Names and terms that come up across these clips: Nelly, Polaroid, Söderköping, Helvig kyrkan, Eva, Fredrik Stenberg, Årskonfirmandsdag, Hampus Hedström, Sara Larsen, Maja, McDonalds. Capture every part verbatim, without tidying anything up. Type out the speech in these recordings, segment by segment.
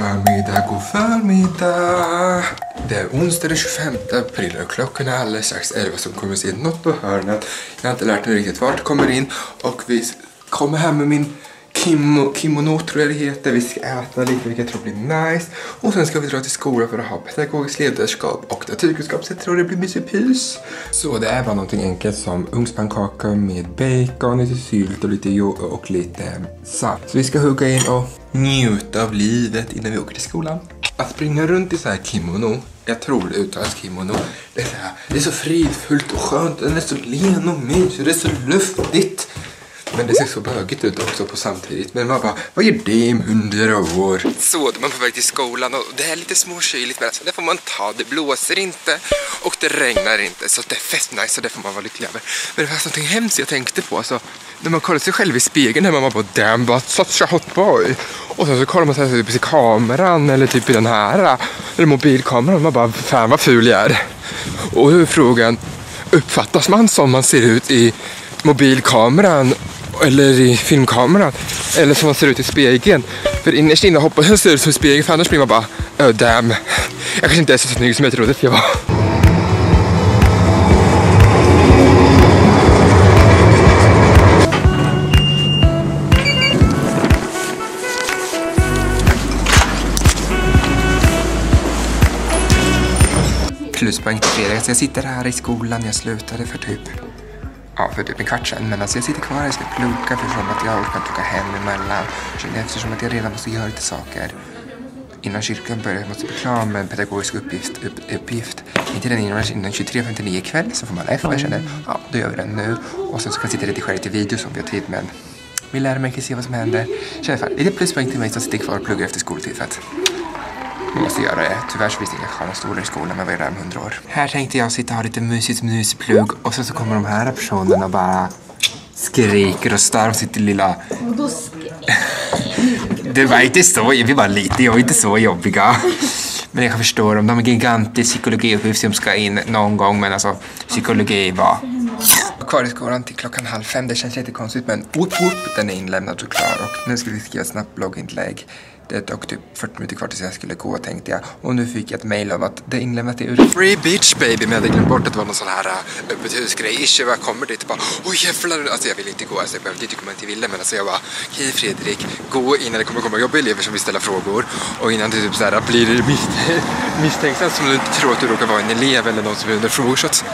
förmiddag, god förmiddag. Det är onsdag den tjugofemte april och klockan är alldeles strax elva som kommer se något på hörnet. Jag har inte lärt mig riktigt vart det kommer in och vi kommer hem med min Kim kimono tror jag det heter. Vi ska äta lite vilket jag tror blir nice. Och sen ska vi dra till skolan för att ha pedagogiskt ledarskap och naturkunskap. Så jag tror det blir mysipys. Så det är bara någonting enkelt som ugnspannkaka med bacon, lite sylt och lite yoghurt och lite salt. Så vi ska hugga in och njuta av livet innan vi åker till skolan. Att springa runt i så här kimono, jag tror det uttalas kimono, det är så, här, det är så fridfullt och skönt. Det är så len och mysigt, det är så luftigt. Men det ser så bögigt ut också på samtidigt. Men man bara, vad gör det om hundra år? Så, då är man på väg till skolan och det är lite småkyligt. Men alltså, det får man ta, det blåser inte och det regnar inte. Så det är fest nice och det får man vara lycklig över. Men det var någonting hemskt jag tänkte på. Alltså, när man kollar sig själv i spegeln när man bara, damn, vad such a hot boy. Och sen så kollar man sig typ i kameran eller typ i den här, eller mobilkameran. Och man bara, fan vad ful jag är. Och hur frågan, uppfattas man som man ser ut i mobilkameran? Eller i filmkameran. Eller som man ser ut i spegeln. För innerst inne hoppas jag ser ut som i spegeln. För annars blir man bara, oh damn. Jag kanske inte är så snygg som jag trodde att jag var. Pluspoäng till Fredrik. Så jag sitter här i skolan. Jag slutade för typ... Ja, för typ en kvart sedan, men alltså jag sitter kvar, jag ska plugga eftersom att jag orkar plugga hem emellan. Eftersom att jag redan måste göra lite saker. Innan kyrkan börjar måste jag bli klar med en pedagogisk uppgift. Upp, uppgift. Inte den innan tjugotre femtionio ikväll, så får man F, jag känner. Ja, då gör vi den nu. Och sen så kan jag sitta och redigera lite videos om vi har tid, men vi lär mig inte se vad som händer. I alla fall, lite pluspoäng till mig som sitter kvar och pluggar efter skoltid för att man måste göra det. Tyvärr så visste jag inte någon stor i skolan, men var där om hundra år. Här tänkte jag sitta och ha lite mysigt mysplugg. Och sen så kommer de här personerna och bara skriker och starr om sitt lilla... Vadå skriker? Det var inte så, vi bara lite, jag är inte så jobbiga. Men jag kan förstå dem, de är gigantisk psykologiuppgift som ska in någon gång, men alltså psykologi var... Kvar i skolan till klockan halv fem, det känns jättekonstigt, men upp, upp, den är inlämnad och klar. Och nu ska vi skriva snabbt blogginlägg. Det tog typ fyrtio minuter kvar tills jag skulle gå, tänkte jag. Och nu fick jag ett mejl om att det inlämnat är ur Free Beach Baby. Men jag hade glömt bort att det var någon sån här öppet husgrej. Isch, jag kommer dit och bara, oj jävlar. Alltså jag vill inte gå, alltså jag behöver inte komma till ville. Men alltså jag bara, hej Fredrik, gå innan det kommer komma jobbelever som vill ställa frågor. Och innan det typ såhär blir misstänksamt som du inte tror att du råkar vara en elev eller någon som är under frågorshot.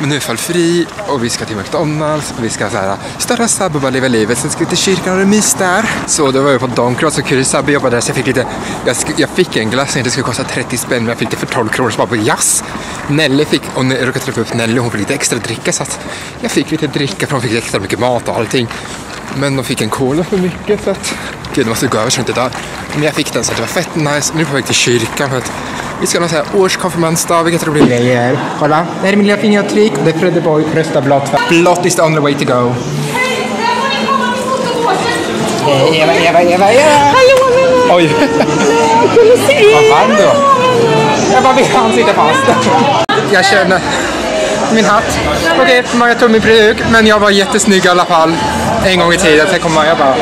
Men nu är fall fri och vi ska till McDonalds och vi ska såhär störa Sabb och bara leva livet. Sen ska vi till kyrkan och remys där. Så då var jag på Donkross och kul Sabb jobbade där så jag fick lite, jag, jag fick en glass som inte skulle kosta trettio spänn men jag fick det för tolv kronor så bara på jass. Nelly fick, och jag råkade träffa upp Nelly och hon fick lite extra dricka så att jag fick lite dricka för hon fick extra mycket mat och allting. Men de fick en cola för mycket så att, gud de måste gå över så inte där. Men jag fick den så att det var fett nice. Nu är jag på väg till kyrkan för att vi ska ha så här årskonfirmandsdag, vilket jag tror blir grejer. Kolla, det här är min lilla fingeravtryck. Det är Fredde Boy, rösta blått. Blått is the only way to go. Hej, där får ni komma till fotogåsen. Eva, Eva, Eva, Eva. Hallå, Eva. Oj. Vad fan då? Jag bara, han sitter fast. Jag känner min hatt. Okej, okay, Maja tog min produkt, men jag var jättesnygg i alla fall. En gång i tiden, sen kom Maja bara.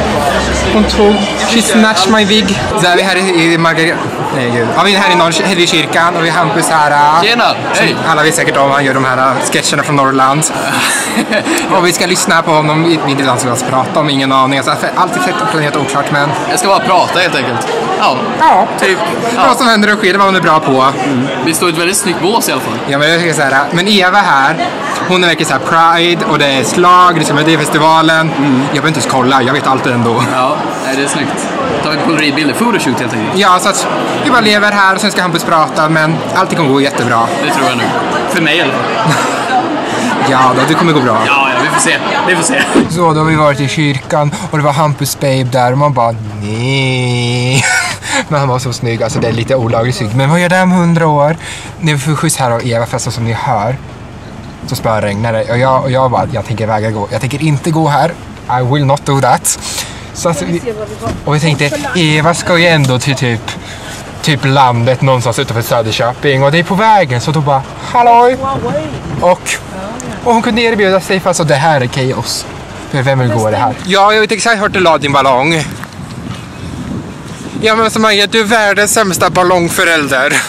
Hon tog, she snatched my wig. Så är vi här i, i Margareta. Nej gud. Ja, vi är här i Norr- Helvig kyrkan och vi har Hampus här. Tjena! Hej! Alla vet säkert om han gör de här sketcherna från Norrland. Och vi ska lyssna på honom i ett video som vi ska prata om. Ingen aning. Alltså, allt är fett och planerat oklart men... Jag ska bara prata helt enkelt. Ja. Ja, typ. Ja. Vad som händer och sker, det var hon är bra på. Mm. Vi står i ett väldigt snyggt bås i alla fall. Ja, men jag tycker så här. Men Eva här, hon är verkligen så här pride och det är slag, det är festivalen. Mm. Jag behöver inte ens kolla, jag vet allt ändå. Ja, nej, det är snyggt. Ta en polaroidbilder, photoshoot helt enkelt. Ja, så att... Vi bara lever här och sen ska Hampus prata, men allting kommer gå jättebra. Det tror jag nu. För mig eller? Ja, då, det kommer gå bra. Ja, ja, vi får se. Vi får se. Så, då har vi varit i kyrkan och det var Hampus babe där och man bara, nej. Men han var så snygg, alltså det är lite olagligt snygg. Men vad gör det om hundra år? Nu får vi skjuts här av Eva, fast som ni hör så spöregnar det. Och jag, och jag bara, jag tänker väga gå. Jag tänker inte gå här. I will not do that. Så att vi, och vi tänkte, Eva ska ju ändå till typ... typ landet någonstans utanför Söderköping och det är på vägen så då bara halloj och, och hon kunde erbjuda sig fast och det här är kaos för vem vill gå det här? Ja, jag vet exakt hört det lade din ballong. Ja men så Maja, du är världens sämsta ballongförälder.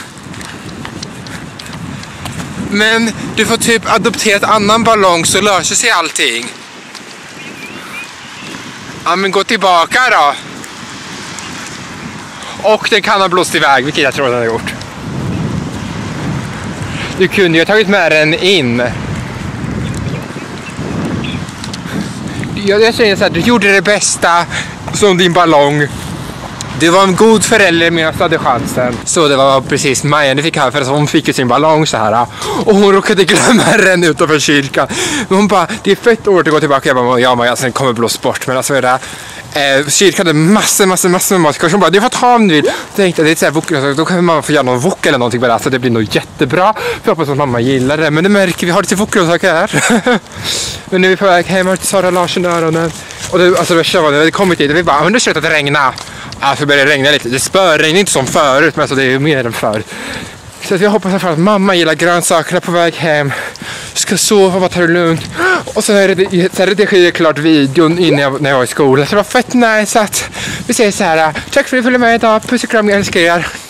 Men du får typ adoptera ett annan ballong så löser sig allting. Ja men gå tillbaka då. Och den kan ha blåst iväg, vilket jag tror den har gjort. Du kunde ju ha tagit med den in. Jag säger så här, du gjorde det bästa som din ballong. Du var en god förälder medan du hade chansen. Så det var precis Maja ni fick här, för att hon fick ju sin ballong så här. Och hon råkade glömma den utanför kyrkan. Men hon bara, det är fett år att gå tillbaka. Jag bara, ja Maja, sen kommer blås bort. Men alltså är det eh, kyrkan hade massor, massor, massor med mat. Hon bara, du får ta om du vill. Jag tänkte, det är så här vok- då kan man få göra någon vok eller någonting. Så alltså, det blir nog jättebra. Jag hoppas att mamma gillar det. Men det märker vi, har lite voklåsaker här. Men nu är vi på väg hem till Sara Larsen i öronen. Och det, alltså, det var kört, det hade kommit hit. Vi bara, men det kört att det regna. Alltså det börjar regna lite, det spörregnar inte som förut, men alltså det är ju mer än förut. Så jag hoppas i alla fall att mamma gillar grönsakerna på väg hem. Ska sova, bara ta det lugnt. Och sen redigerar jag klart videon innan jag, när jag var i skolan. Så det var fett nice att vi säger så här. Tack för att ni följde med idag, puss och kram, jag älskar er.